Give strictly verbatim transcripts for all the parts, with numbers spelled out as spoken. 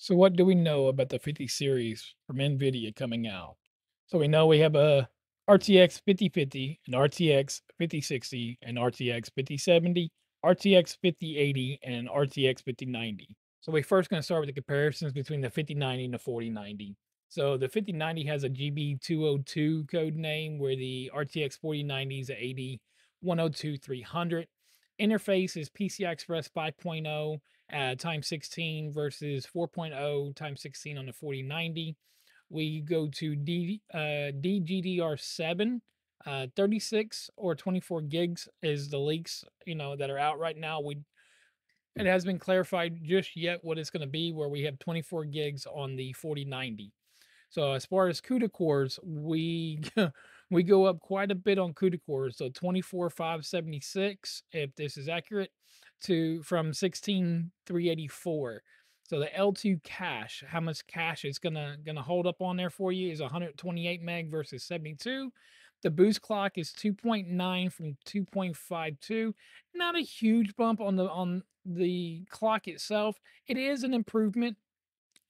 So what do we know about the fifty series from NVIDIA coming out? So we know we have a R T X fifty fifty, an R T X fifty sixty, an R T X fifty seventy, R T X fifty eighty, and an R T X fifty ninety. So we're first going to start with the comparisons between the fifty ninety and the forty ninety. So the fifty ninety has a G B two oh two code name, where the R T X forty ninety is an A D one oh two three hundred. Interface is P C I Express five point oh uh, times sixteen versus four point oh times sixteen on the forty ninety. We go to D, uh, D G D R seven, uh, thirty-six or twenty-four gigs is the leaks, you know, that are out right now. We, it has been clarified just yet what it's going to be, where we have twenty-four gigs on the forty ninety. So as far as CUDA cores, we we go up quite a bit on CUDA cores. So twenty-four thousand five hundred seventy-six, if this is accurate, to from sixteen thousand three hundred eighty-four. So the L two cache, how much cache is gonna gonna hold up on there for you, is one hundred twenty-eight meg versus seventy-two. The boost clock is two point nine from two point five two. Not a huge bump on the on the clock itself. It is an improvement,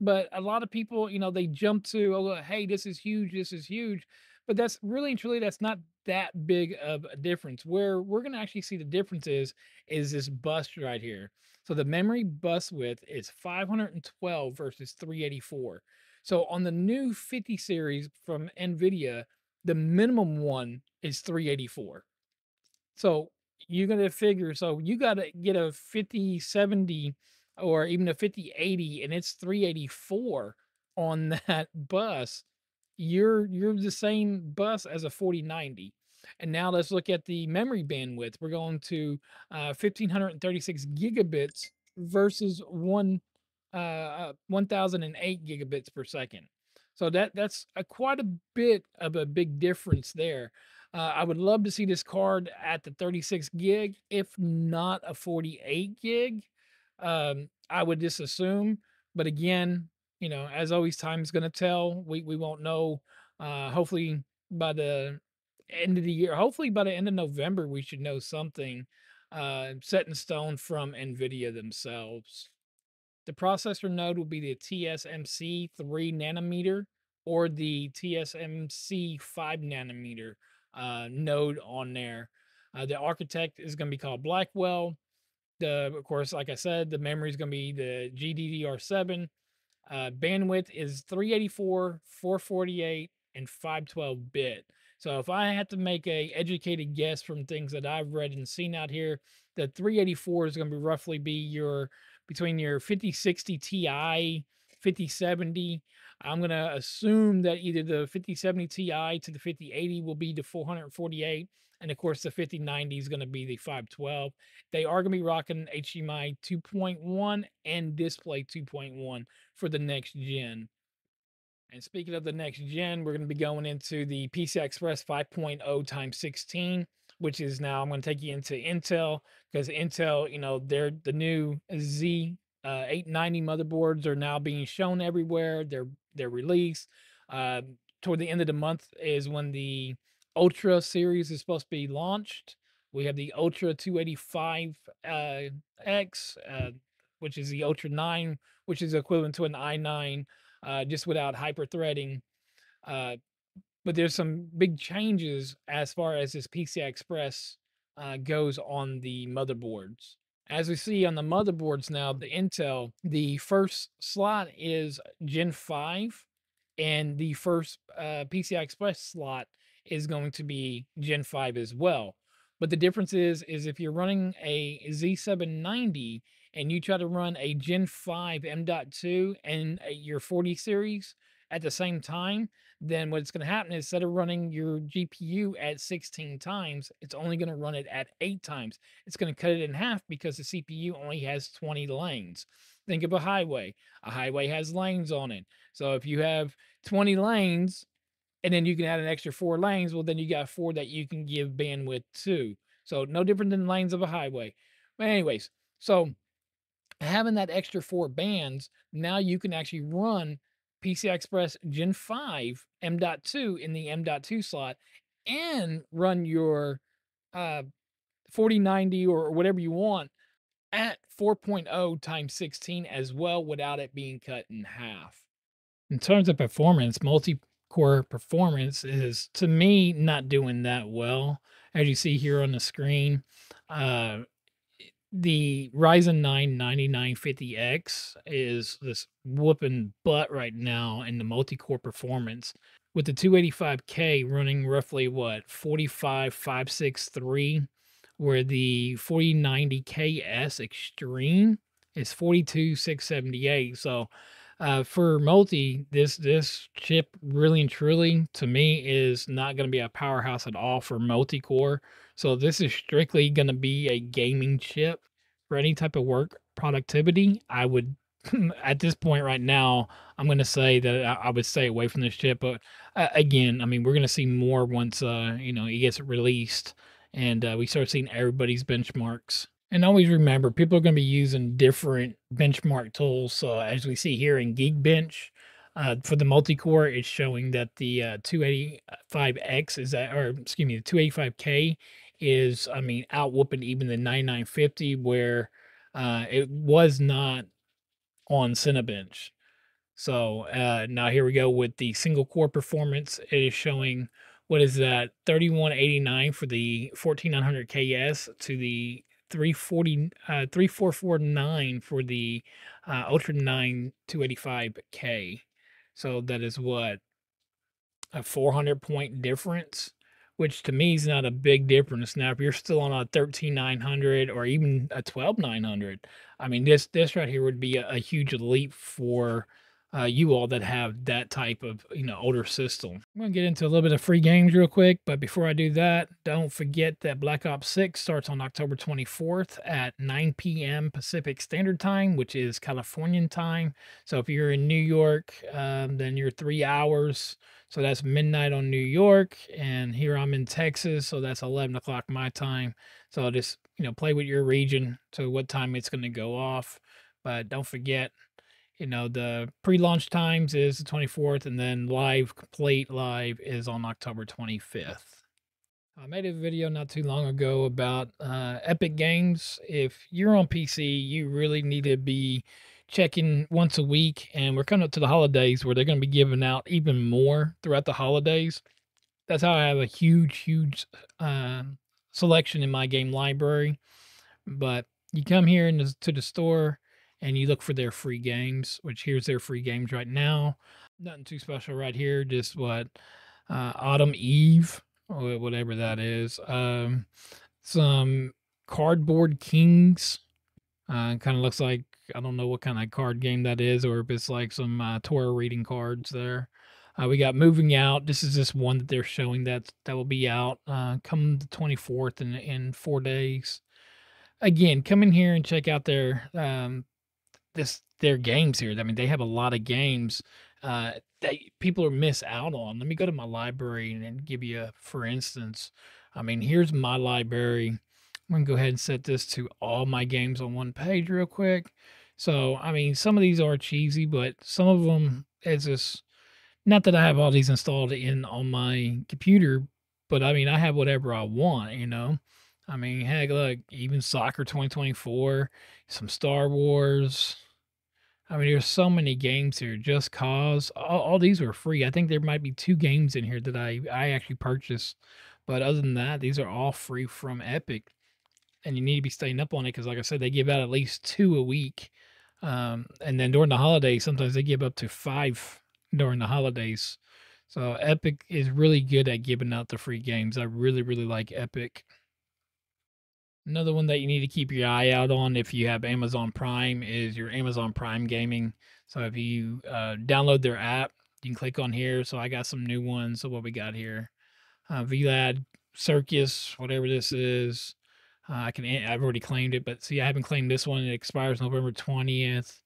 but a lot of people, you know, they jump to, oh, hey, this is huge, this is huge. But that's really and truly, that's not that big of a difference. Where we're gonna actually see the difference is is this bus right here. So the memory bus width is five hundred twelve versus three eighty-four. So on the new fifty series from NVIDIA, the minimum one is three eighty-four. So you're going to figure, so you got to get a fifty seventy or even a fifty eighty, and it's three eighty-four on that bus. You're, you're the same bus as a forty ninety. And now let's look at the memory bandwidth. We're going to uh, one thousand five hundred thirty-six gigabits versus one uh, one thousand eight gigabits per second. So that that's a, quite a bit of a big difference there. Uh, I would love to see this card at the thirty-six gig, if not a forty-eight gig. Um, I would just assume. But again, you know, as always, time's going to tell. We we won't know. Uh, hopefully by the end of the year, hopefully by the end of November, we should know something uh, set in stone from NVIDIA themselves. The processor node will be the T S M C three nanometer or the T S M C five nanometer uh, node on there. Uh, the architect is going to be called Blackwell. The, of course, like I said, the memory is going to be the G D D R seven. Uh, bandwidth is three eighty-four, four forty-eight, and five twelve bit. So if I had to make a educated guess from things that I've read and seen out here, the three eighty-four is going to be roughly be your between your fifty sixty Ti, fifty seventy. I'm going to assume that either the fifty seventy Ti to the fifty eighty will be the four forty-eight, and of course the fifty ninety is going to be the five twelve. They are going to be rocking H D M I two point one and display two point one for the next gen. And speaking of the next gen, we're going to be going into the P C I Express five point oh times sixteen, which is now I'm going to take you into Intel, because Intel, you know, they're the new Z eight ninety motherboards are now being shown everywhere. They're they're released. Uh, toward the end of the month is when the Ultra series is supposed to be launched. We have the Ultra two eighty-five X, uh, which is the Ultra nine, which is equivalent to an i nine. Uh, just without hyper threading. Uh, but there's some big changes as far as this P C I Express uh, goes on the motherboards. As we see on the motherboards now, the Intel, the first slot is Gen five, and the first uh, P C I Express slot is going to be Gen five as well. But the difference is, is if you're running a Z seven ninety, and you try to run a Gen five M dot two and your forty series at the same time, then what's going to happen is instead of running your G P U at sixteen times, it's only going to run it at eight times. It's going to cut it in half because the C P U only has twenty lanes. Think of a highway. A highway has lanes on it. So if you have twenty lanes and then you can add an extra four lanes, well, then you got four that you can give bandwidth to. So no different than lanes of a highway. But anyways, so having that extra four bands, now you can actually run P C I Express Gen five M dot two in the M dot two slot and run your uh, forty ninety or whatever you want at four point oh times sixteen as well without it being cut in half. In terms of performance, multi-core performance is, to me, not doing that well. As you see here on the screen, uh, the Ryzen nine ninety-nine fifty X is this whooping butt right now in the multi-core performance, with the two eighty-five K running roughly, what, forty-five thousand five hundred sixty-three, where the forty ninety K S Extreme is forty-two thousand six hundred seventy-eight. So uh, for multi, this, this chip really and truly, to me, is not going to be a powerhouse at all for multi-core. So this is strictly going to be a gaming chip. For any type of work productivity, I would, at this point right now, I'm going to say that I would stay away from this chip. But uh, again, I mean, we're going to see more once, uh, you know, it gets released and uh, we start seeing everybody's benchmarks. And always remember, people are going to be using different benchmark tools. So as we see here in Geekbench, uh, for the multi-core, it's showing that the uh, two eighty-five X is at, or excuse me, the two eighty-five K is, I mean, out whooping even the ninety-nine fifty, where uh, it was not on Cinebench. So uh, now here we go with the single core performance. It is showing, what is that, thirty-one eighty-nine for the fourteen nine hundred K S to the three forty, uh, thirty-four forty-nine for the uh, Ultra nine two eighty-five K. So that is what, a four hundred point difference, which to me is not a big difference. Now, if you're still on a thirteen nine hundred or even a twelve nine hundred, I mean, this this right here would be a, a huge leap for uh, you all that have that type of, you know, older system. I'm gonna get into a little bit of free games real quick, but before I do that, don't forget that Black Ops six starts on October twenty-fourth at nine P M Pacific Standard Time, which is Californian time. So if you're in New York, um, then you're three hours. So that's midnight on New York, and here I'm in Texas, so that's eleven o'clock my time. So I'll just, you know, play with your region to what time it's going to go off. But don't forget, you know, the pre-launch times is the twenty-fourth, and then live, complete live, is on October twenty-fifth. I made a video not too long ago about uh, Epic Games. If you're on P C, you really need to be checking once a week, and we're coming up to the holidays where they're going to be giving out even more throughout the holidays. That's how I have a huge, huge uh, selection in my game library. But you come here into to the store and you look for their free games, which here's their free games right now. Nothing too special right here, just what, uh, Autumn Eve, or whatever that is. Um, some Cardboard Kings. Uh, kind of looks like, I don't know what kind of card game that is, or if it's like some uh, Torah reading cards there. Uh, we got Moving Out. This is this one that they're showing that that will be out uh, come the twenty-fourth in, in four days. Again, come in here and check out their um, this their games here. I mean, they have a lot of games uh, that people are miss out on. Let me go to my library and, and give you a, for instance. I mean, here's my library. I'm going to go ahead and set this to all my games on one page real quick. So, I mean, some of these are cheesy, but some of them is just, not that I have all these installed in on my computer, but I mean, I have whatever I want, you know? I mean, heck, look, even Soccer twenty twenty-four, some Star Wars. I mean, there's so many games here. Just Cause. All, all these are free. I think there might be two games in here that I, I actually purchased. But other than that, these are all free from Epic. And you need to be staying up on it because, like I said, they give out at least two a week. Um, and then during the holidays, sometimes they give up to five during the holidays. So Epic is really good at giving out the free games. I really, really like Epic. Another one that you need to keep your eye out on if you have Amazon Prime is your Amazon Prime Gaming. So if you uh, download their app, you can click on here. So I got some new ones. So what we got here, uh, V LAD, Circus, whatever this is. Uh, I can, I've already claimed it, but see, I haven't claimed this one. It expires November twentieth.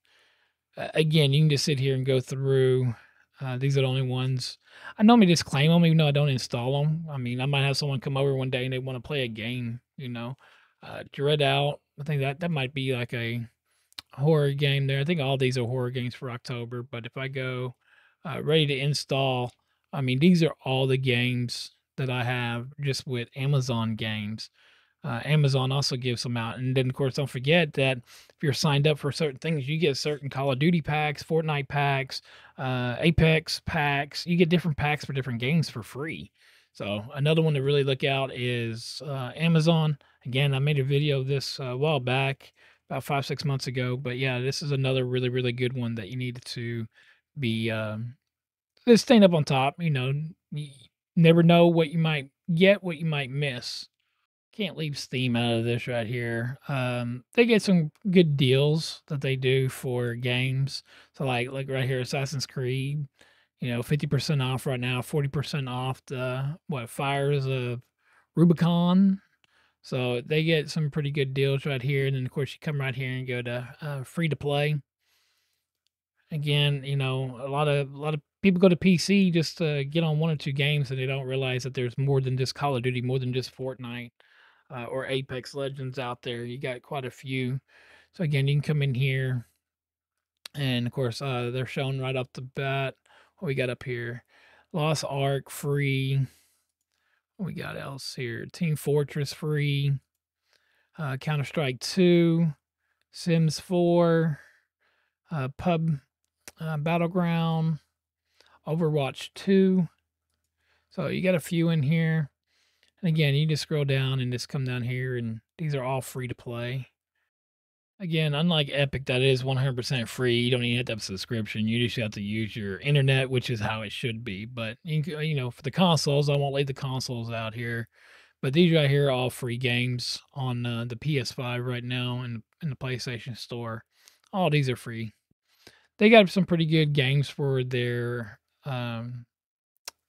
Uh, again, you can just sit here and go through. Uh, these are the only ones. I normally just claim them, even though I don't install them. I mean, I might have someone come over one day and they want to play a game, you know. Uh, Dread Out. I think that, that might be like a horror game there. I think all these are horror games for October. But if I go uh, ready to install, I mean, these are all the games that I have just with Amazon Games. Uh, Amazon also gives them out. And then, of course, don't forget that if you're signed up for certain things, you get certain Call of Duty packs, Fortnite packs, uh, Apex packs. You get different packs for different games for free. So another one to really look out is uh, Amazon. Again, I made a video of this a while back, about five, six months ago. But, yeah, this is another really, really good one that you need to be um, just staying up on top. You know, you never know what you might get, what you might miss. Can't leave Steam out of this right here. Um, they get some good deals that they do for games. So like, like right here, Assassin's Creed, you know, fifty percent off right now, forty percent off the, what, Fires of Rubicon. So they get some pretty good deals right here. And then of course you come right here and go to uh, free to play. Again, you know, a lot of, a lot of people go to P C just to get on one or two games and they don't realize that there's more than just Call of Duty, more than just Fortnite. Uh, or Apex Legends out there. You got quite a few. So again, you can come in here. And of course, uh, they're shown right off the bat. What we got up here? Lost Ark free. What we got else here? Team Fortress free. Uh, Counter-Strike two. Sims four. Uh, Pub uh, Battleground. Overwatch two. So you got a few in here. Again, you just scroll down and just come down here, and these are all free to play. Again, unlike Epic, that is one hundred percent free. You don't even have to have a subscription. You just have to use your internet, which is how it should be. But, you, you know, for the consoles, I won't leave the consoles out here. But these right here are all free games on uh, the P S five right now and in, in the PlayStation Store. All these are free. They got some pretty good games for their um,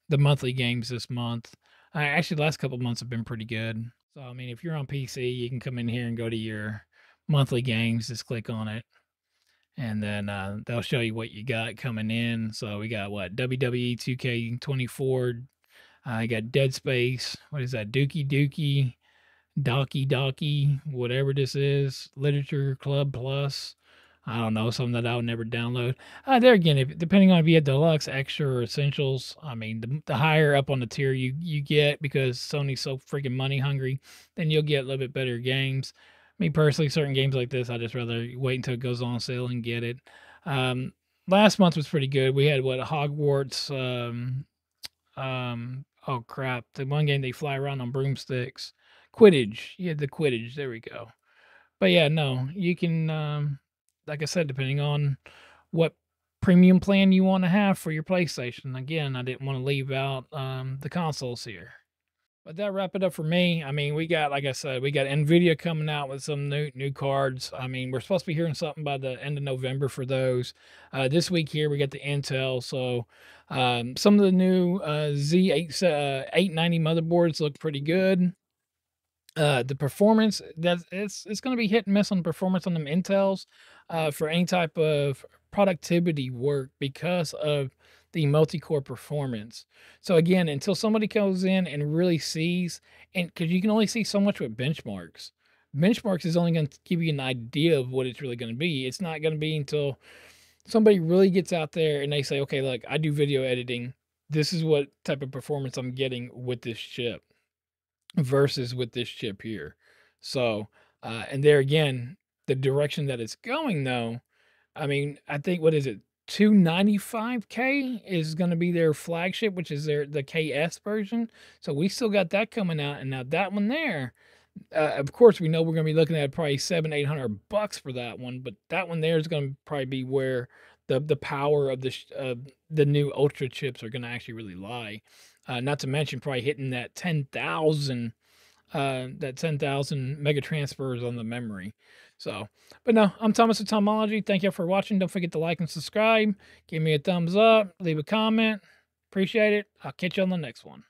the monthly games this month. Actually, the last couple of months have been pretty good. So, I mean, if you're on P C, you can come in here and go to your monthly games. Just click on it. And then uh, they'll show you what you got coming in. So, we got, what, W W E two K twenty-four. I uh, got Dead Space. What is that? Dookie Dookie. Doki Doki. Whatever this is. Literature Club Plus. I don't know, something that I would never download. Uh, there again, if, depending on if you have Deluxe, Extra, or Essentials, I mean, the, the higher up on the tier you, you get, because Sony's so freaking money hungry, then you'll get a little bit better games. Me personally, certain games like this, I just rather wait until it goes on sale and get it. Um, last month was pretty good. We had, what, Hogwarts, um, um, oh crap, the one game they fly around on broomsticks. Quidditch, yeah, the Quidditch, there we go. But yeah, no, you can... Um, like I said, depending on what premium plan you want to have for your PlayStation. Again, I didn't want to leave out um, the consoles here. But that wrap it up for me. I mean, we got, like I said, we got NVIDIA coming out with some new new cards. I mean, we're supposed to be hearing something by the end of November for those. Uh, this week here, we got the Intel. So um, some of the new uh, Z eight ninety motherboards look pretty good. Uh, the performance, that's, it's it's going to be hit and miss on the performance on them Intels uh, for any type of productivity work because of the multi-core performance. So again, until somebody goes in and really sees, and because you can only see so much with benchmarks. Benchmarks is only going to give you an idea of what it's really going to be. It's not going to be until somebody really gets out there and they say, okay, look, I do video editing. This is what type of performance I'm getting with this chip. Versus with this chip here. So, uh, and there again, the direction that it's going though, I mean, I think, what is it? two ninety-five K is going to be their flagship, which is their, the K S version. So we still got that coming out. And now that one there, uh, of course we know we're going to be looking at probably seven, eight hundred bucks for that one, but that one there is going to probably be where the, the power of the, uh, the new Ultra chips are going to actually really lie. Uh, not to mention probably hitting that ten thousand, uh, that ten thousand mega transfers on the memory. So, but no, I'm Thomas with Tomology. Thank you all for watching. Don't forget to like and subscribe. Give me a thumbs up. Leave a comment. Appreciate it. I'll catch you on the next one.